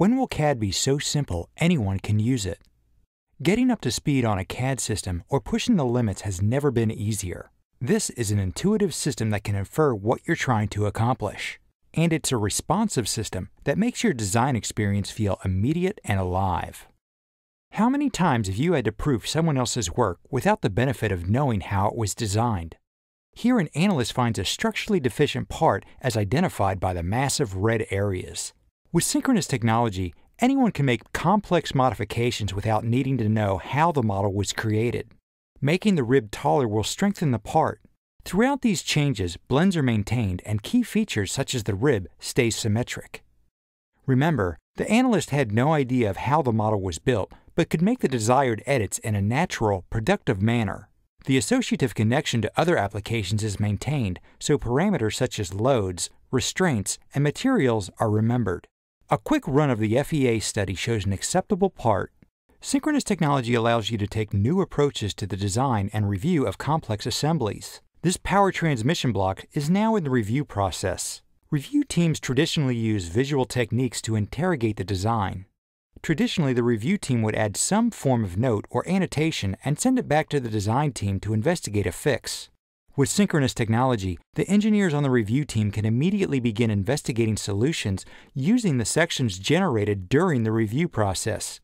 When will CAD be so simple anyone can use it? Getting up to speed on a CAD system or pushing the limits has never been easier. This is an intuitive system that can infer what you're trying to accomplish. And it's a responsive system that makes your design experience feel immediate and alive. How many times have you had to prove someone else's work without the benefit of knowing how it was designed? Here an analyst finds a structurally deficient part as identified by the massive red areas. With synchronous technology, anyone can make complex modifications without needing to know how the model was created. Making the rib taller will strengthen the part. Throughout these changes, blends are maintained and key features such as the rib stay symmetric. Remember, the analyst had no idea of how the model was built, but could make the desired edits in a natural, productive manner. The associative connection to other applications is maintained, so parameters such as loads, restraints, and materials are remembered. A quick run of the FEA study shows an acceptable part. Synchronous technology allows you to take new approaches to the design and review of complex assemblies. This power transmission block is now in the review process. Review teams traditionally use visual techniques to interrogate the design. Traditionally, the review team would add some form of note or annotation and send it back to the design team to investigate a fix. With synchronous technology, the engineers on the review team can immediately begin investigating solutions using the sections generated during the review process.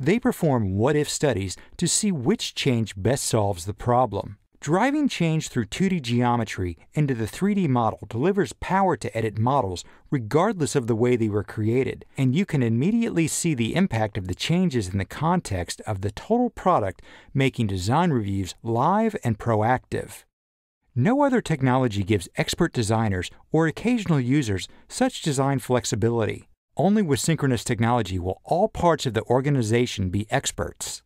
They perform what-if studies to see which change best solves the problem. Driving change through 2D geometry into the 3D model delivers power to edit models regardless of the way they were created, and you can immediately see the impact of the changes in the context of the total product, making design reviews live and proactive. No other technology gives expert designers or occasional users such design flexibility. Only with synchronous technology will all parts of the organization be experts.